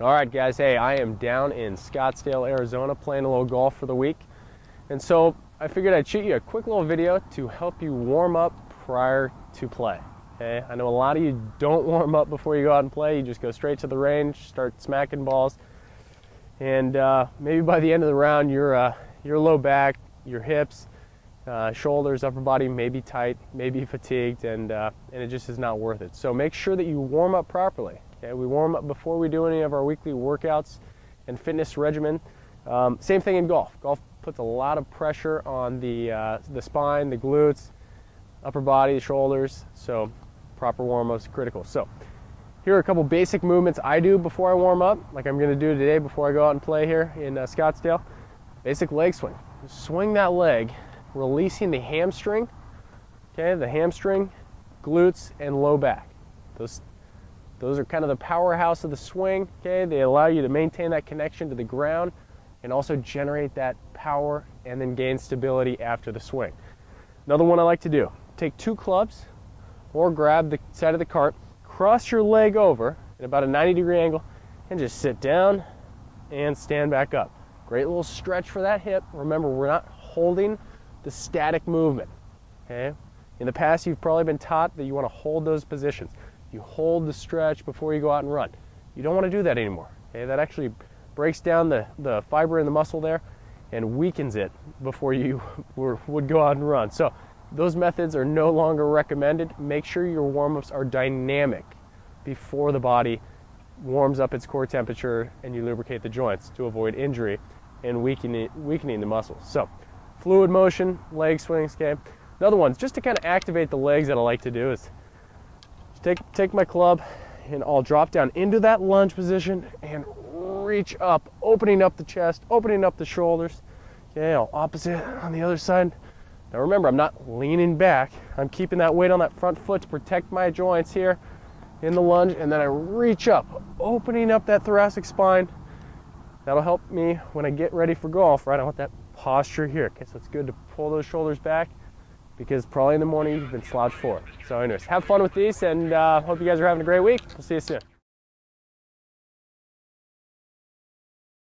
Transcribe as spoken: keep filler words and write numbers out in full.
All right, guys, hey, I am down in Scottsdale, Arizona, playing a little golf for the week. And so I figured I'd shoot you a quick little video to help you warm up prior to play, okay? I know a lot of you don't warm up before you go out and play. You just go straight to the range, start smacking balls. And uh, maybe by the end of the round, your, uh, your low back, your hips, uh, shoulders, upper body may be tight, may be fatigued, and, uh, and it just is not worth it. So make sure that you warm up properly. Okay, we warm up before we do any of our weekly workouts and fitness regimen. Um, same thing in golf. Golf puts a lot of pressure on the, uh, the spine, the glutes, upper body, shoulders, so proper warm-ups are critical. So here are a couple basic movements I do before I warm up, like I'm going to do today before I go out and play here in uh, Scottsdale. Basic leg swing. Swing that leg, releasing the hamstring, okay, the hamstring, glutes, and low back. Those Those are kind of the powerhouse of the swing, okay? They allow you to maintain that connection to the ground and also generate that power and then gain stability after the swing. Another one I like to do, take two clubs or grab the side of the cart, cross your leg over at about a ninety degree angle and just sit down and stand back up. Great little stretch for that hip. Remember, we're not holding the static movement, okay? In the past, you've probably been taught that you want to hold those positions. You hold the stretch before you go out and run. You don't want to do that anymore. Okay? That actually breaks down the, the fiber in the muscle there and weakens it before you would go out and run. So those methods are no longer recommended. Make sure your warm-ups are dynamic before the body warms up its core temperature and you lubricate the joints to avoid injury and weakening, weakening the muscles. So fluid motion, leg swings, okay? Another one, just to kind of activate the legs that I like to do is Take, take my club and I'll drop down into that lunge position and reach up, opening up the chest, opening up the shoulders. Okay, I'll opposite on the other side. Now remember, I'm not leaning back. I'm keeping that weight on that front foot to protect my joints here in the lunge, and then I reach up, opening up that thoracic spine. That'll help me when I get ready for golf, right? I want that posture here. Okay, so it's good to pull those shoulders back, because probably in the morning you've been slouched forward. So anyways, have fun with these, and uh, hope you guys are having a great week. We'll see you soon.